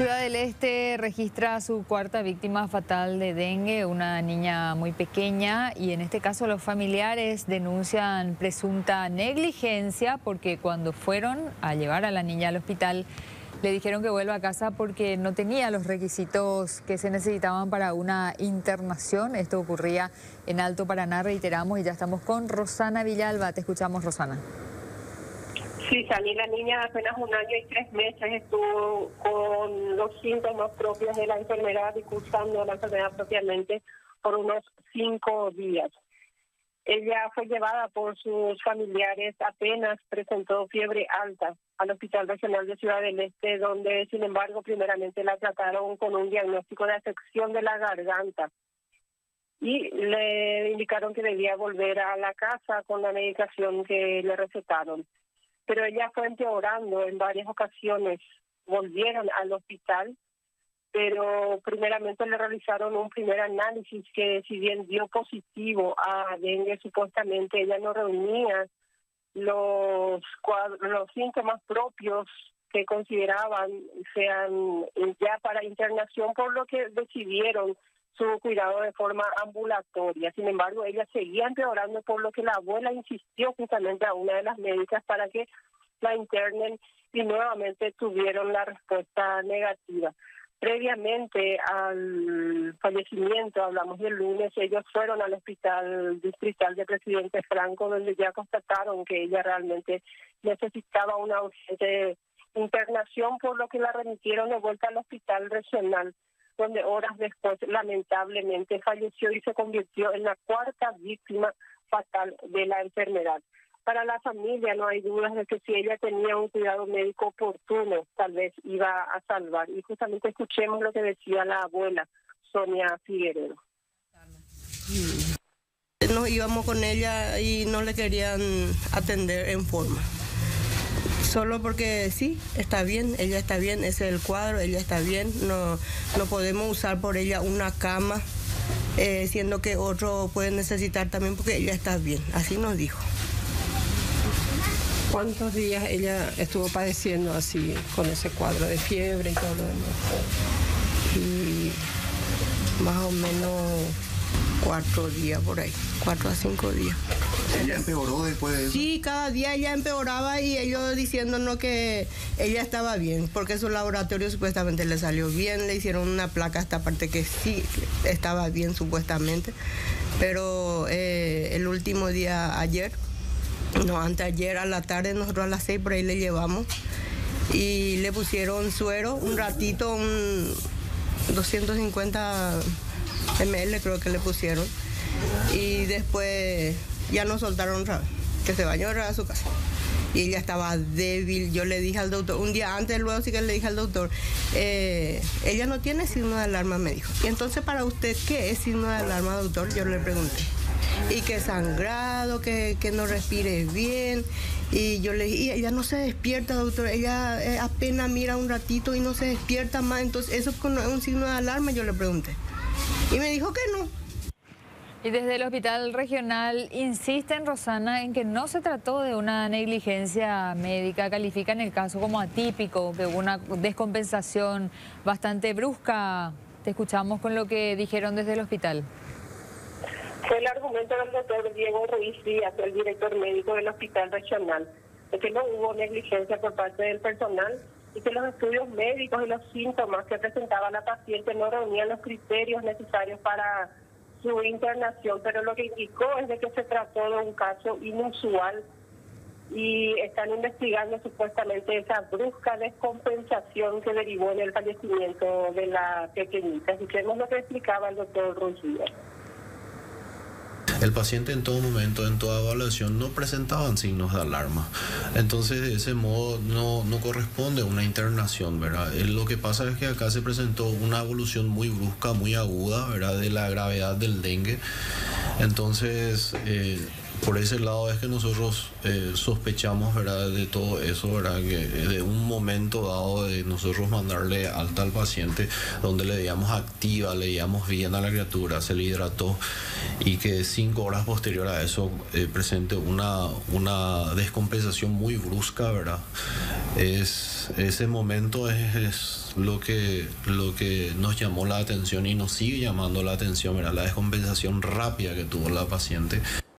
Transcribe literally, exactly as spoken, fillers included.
Ciudad del Este registra su cuarta víctima fatal de dengue, una niña muy pequeña, y en este caso los familiares denuncian presunta negligencia porque cuando fueron a llevar a la niña al hospital le dijeron que vuelva a casa porque no tenía los requisitos que se necesitaban para una internación. Esto ocurría en Alto Paraná, reiteramos, y ya estamos con Rosana Villalba. Te escuchamos, Rosana. Sí, salí la niña apenas un año y tres meses, estuvo con los síntomas propios de la enfermedad y cursando la enfermedad propiamente por unos cinco días. Ella fue llevada por sus familiares, apenas presentó fiebre alta al Hospital Regional de Ciudad del Este, donde sin embargo primeramente la trataron con un diagnóstico de afección de la garganta y le indicaron que debía volver a la casa con la medicación que le recetaron. Pero ella fue empeorando en varias ocasiones, volvieron al hospital, pero primeramente le realizaron un primer análisis que si bien dio positivo a dengue, supuestamente ella no reunía los cuadros, los síntomas propios que consideraban sean ya para internación, por lo que decidieron su cuidado de forma ambulatoria. Sin embargo, ella seguía empeorando, por lo que la abuela insistió justamente a una de las médicas para que la internen y nuevamente tuvieron la respuesta negativa. Previamente al fallecimiento, hablamos del lunes, ellos fueron al hospital distrital de Presidente Franco, donde ya constataron que ella realmente necesitaba una urgente internación, por lo que la remitieron de vuelta al hospital regional, donde horas después lamentablemente falleció y se convirtió en la cuarta víctima fatal de la enfermedad. Para la familia no hay dudas de que si ella tenía un cuidado médico oportuno, tal vez iba a salvar. Y justamente escuchemos lo que decía la abuela, Sonia Figueredo. Nos íbamos con ella y no le querían atender en forma. Solo porque sí, está bien, ella está bien, ese es el cuadro, ella está bien, no, no podemos usar por ella una cama, eh, siendo que otro puede necesitar también porque ella está bien, así nos dijo. ¿Cuántos días ella estuvo padeciendo así, con ese cuadro de fiebre y todo lo demás? Y más o menos cuatro días por ahí, cuatro a cinco días. ¿Ella empeoró después de eso? Sí, cada día ella empeoraba y ellos diciéndonos que ella estaba bien, porque su laboratorio supuestamente le salió bien, le hicieron una placa a esta parte que sí estaba bien supuestamente, pero eh, el último día ayer, no, anteayer a la tarde, nosotros a las seis por ahí le llevamos y le pusieron suero, un ratito, un doscientos cincuenta mililitros creo que le pusieron, y después ya nos soltaron otra vez, que se bañó a su casa. Y ella estaba débil. Yo le dije al doctor, un día antes, luego sí que le dije al doctor, eh, ella no tiene signo de alarma, me dijo. Y entonces, ¿para usted qué es signo de alarma, doctor? Yo le pregunté. Y que sangrado, que, que no respire bien. Y yo le dije, y ella no se despierta, doctor. Ella eh, apenas mira un ratito y no se despierta más. Entonces, ¿eso es un signo de alarma? Yo le pregunté. Y me dijo que no. Y desde el Hospital Regional insisten, Rosana, en que no se trató de una negligencia médica. Califican el caso como atípico, que hubo una descompensación bastante brusca. Te escuchamos con lo que dijeron desde el hospital. Fue el argumento del doctor Diego Ruiz Díaz, el director médico del Hospital Regional, de que no hubo negligencia por parte del personal y que los estudios médicos y los síntomas que presentaba la paciente no reunían los criterios necesarios para su internación, pero lo que indicó es de que se trató de un caso inusual y están investigando supuestamente esa brusca descompensación que derivó en el fallecimiento de la pequeñita. Así que es lo que explicaba el doctor Ruggiero. El paciente en todo momento, en toda evaluación, no presentaban signos de alarma. Entonces, de ese modo, no, no corresponde a una internación, ¿verdad? Lo que pasa es que acá se presentó una evolución muy brusca, muy aguda, ¿verdad?, de la gravedad del dengue. Entonces, eh, por ese lado es que nosotros eh, sospechamos, ¿verdad?, de todo eso, ¿verdad?, que de un momento dado de nosotros mandarle alta al paciente, donde le veíamos activa, le veíamos bien a la criatura, se le hidrató, y que cinco horas posterior a eso eh, presente una, una descompensación muy brusca, ¿verdad? Es ese momento es, es lo que, lo que nos llamó la atención y nos sigue llamando la atención, ¿verdad? La descompensación rápida que tuvo la paciente.